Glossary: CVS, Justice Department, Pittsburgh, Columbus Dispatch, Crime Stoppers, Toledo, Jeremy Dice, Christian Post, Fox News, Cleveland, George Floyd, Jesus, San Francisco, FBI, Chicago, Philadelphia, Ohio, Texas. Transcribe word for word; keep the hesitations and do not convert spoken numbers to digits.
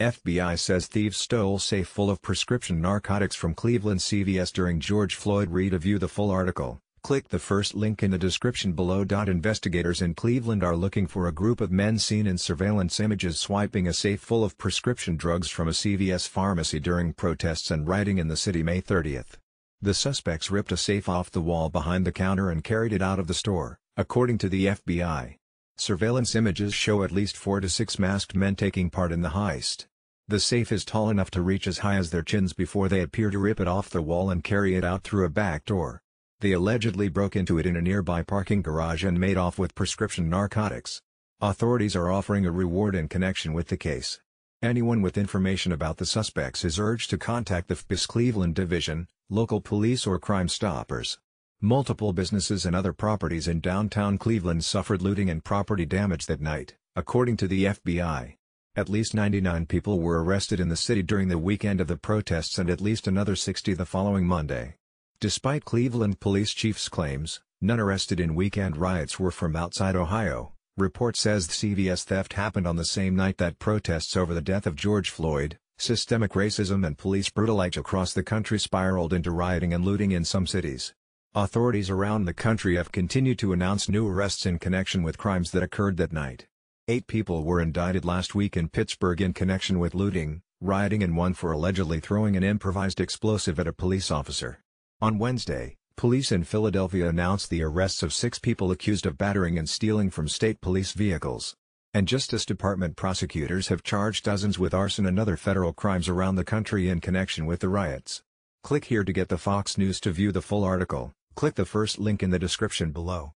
F B I says thieves stole safe full of prescription narcotics from Cleveland C V S during George Floyd read. View the full article, click the first link in the description below. Investigators in Cleveland are looking for a group of men seen in surveillance images swiping a safe full of prescription drugs from a C V S pharmacy during protests and rioting in the city May thirtieth. The suspects ripped a safe off the wall behind the counter and carried it out of the store, according to the F B I. Surveillance images show at least four to six masked men taking part in the heist. The safe is tall enough to reach as high as their chins before they appear to rip it off the wall and carry it out through a back door. They allegedly broke into it in a nearby parking garage and made off with prescription narcotics. Authorities are offering a reward in connection with the case. Anyone with information about the suspects is urged to contact the F B I's Cleveland Division, local police or Crime Stoppers. Multiple businesses and other properties in downtown Cleveland suffered looting and property damage that night, according to the F B I. At least ninety-nine people were arrested in the city during the weekend of the protests and at least another sixty the following Monday. Despite Cleveland police chief's claims, none arrested in weekend riots were from outside Ohio. Report says the C V S theft happened on the same night that protests over the death of George Floyd, systemic racism and police brutality across the country spiraled into rioting and looting in some cities. Authorities around the country have continued to announce new arrests in connection with crimes that occurred that night. Eight people were indicted last week in Pittsburgh in connection with looting, rioting and one for allegedly throwing an improvised explosive at a police officer. On Wednesday, police in Philadelphia announced the arrests of six people accused of battering and stealing from state police vehicles. And Justice Department prosecutors have charged dozens with arson and other federal crimes around the country in connection with the riots. Click here to get the Fox News to view the full article, click the first link in the description below.